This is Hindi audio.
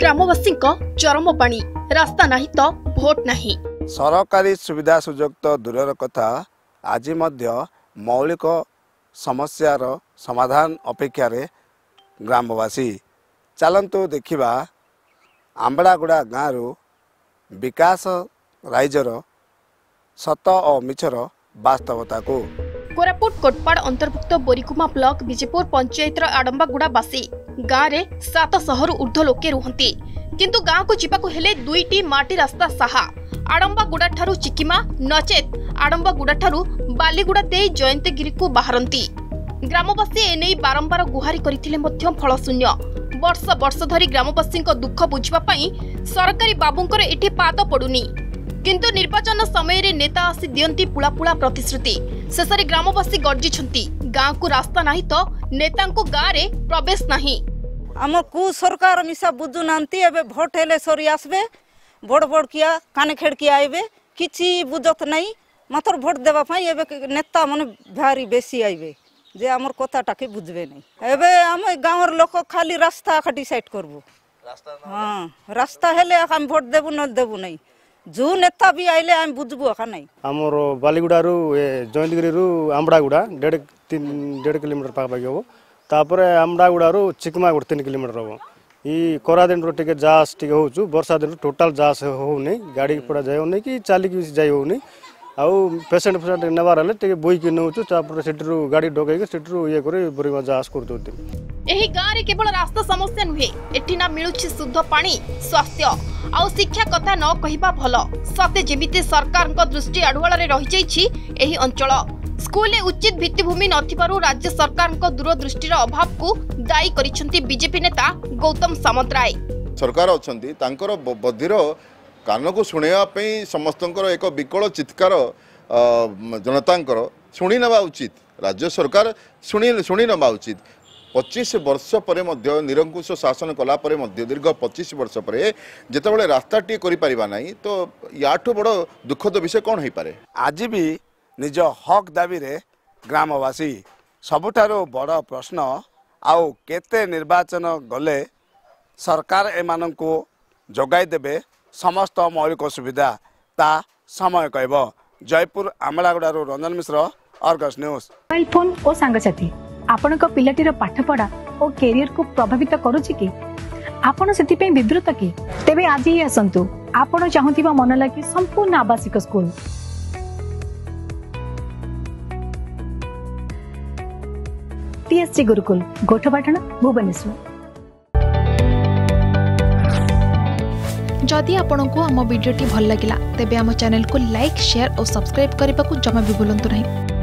ग्रामवासी चरम पानी रास्ता नहीं तो भोट नहीं। सरकारी सुविधा सुजोग तो दूरर कथा आज मौलिक समस्यार समाधान अपेक्षार ग्रामवासी चलतु देखा आंबड़ागुड़ा गाँव विकास राइजर सत और मिछर वास्तवता को। कोरापुट कोटपाड़ अंतर्भुक्त बोरीगुमा ब्लॉक विजेपुर पंचायत आडंबागुड़ावासी गाँव में 700 ऊर्ध्व लोके रुहंती, किंतु गाँव को जीवाकू हेले दुईटी माटी रास्ता साहा आडंबागुड़ा ठारू चिकिमा नचेत आडंबागुड़ा ठारू बालीगुड़ा दे जयंतगिरी को बाहरती। ग्रामवासी एने बारंबार गुहारि करथिले मध्य फलशून्य। वर्ष वर्ष धरी ग्रामवासी दुख बुझापी सरकारी बाबूंकर एठी पाद पड़ुनी, किंतु निर्वाचन समय रे नेता आसी दियंती पुला पुला प्रतिश्रुति। शेषे ग्रामवासी गर्जिछंती गाँव को रास्ता नहीं तो नेता गाँव रे प्रवेश नहीं। आम कु सरकार मिसा बुझु ना भोट हेले सरी आसबे, बड़ बड़ किया काने खेड़ किया आइबे, किसी बुझत नहीं, मात्र भोट देवा पाई नेता माने भारी बेसी आइबे जे आमर कथाटा के बुझबे नहीं। एबे आम गाँवर लोक खाली रास्ता डिसाइड करबो, हाँ रास्ता हेले हम भोट देबु न देबु नहीं, जो नेता भी आइले हम बुझबू का नहीं। हमर बालीगुड़ा रु जयंतगिरी रु आंबड़ागुड़ा 1.5 किलोमीटर पाखापाखि हम, तापर आंबड़ागुड़ा रु चिकमागुड़ 3 किलोमीटर हम। ई कोरा दिन रो टिके जास टिके होचु, वर्षा दिन टोटल जास होउनी, गाड़ी पड़ा जाय होनी कि चाली कि जाय होनी, आउ पेशेंट पेशेंट नेवार हले टिके बोई के नउचु, तापर सेटरु गाड़ी डोके के सेटरु ये करे बोरीमा जास कर दोते। एही गाँव रे केवल रास्ता समस्या नुहे, एठी ना मिलुछि शुद्ध पानी, स्वास्थ्य आउ शिक्षा कथा न कहबा भल। सते जेमिते सरकार दृष्टि आड़ुआल रे रही जाइछि एही अंचल। स्कूल में उचित भित्तिभूमि नथिबारु राज्य सरकार दूरदृष्टि अभाव को दायी करिसेंती बीजेपी नेता गौतम सामंतराय। सरकार अछंती तांकर बधिर कान को सुनेवा पई समस्तंकर एक विकल चित्कार जनतांकर सुनी नबा उचित, राज्य सरकार सुनी नबा उचित। 25 वर्ष पर निरंकुश शासन कलापर दीर्घ 25 वर्ष पर जितेबाला रास्ता टी करना तो या बड़ दुखद विषय कौन हो पाए। आज भी निज हक दाबी रे ग्रामवासी सबुठारो बड़ प्रश्न आउ केते निर्वाचन गले सरकार एमानंको जोगाई देबे समस्त मौलिक सुविधा ता समय कहब। जयपुर आमलागुड़ारो Ranjan Mishra, Argus news. Mobile phone और सांगसाथी आपण को पिलाटीर पाठपढ़ा और कैरियर को प्रभावित करुची कि आपण से विद्रुत कि तेबे आज ही आसतु आपण चाहूथिबा मन लागी संपूर्ण आवासिक स्कूल। टीएससी गुरुकुल गोठपाटना भुवनेश्वर। जदि आपंक आम भिडी भल लगा तेब आम चैनल को लाइक, शेयर और सब्सक्राइब करने को जमा भी भूलु नहीं।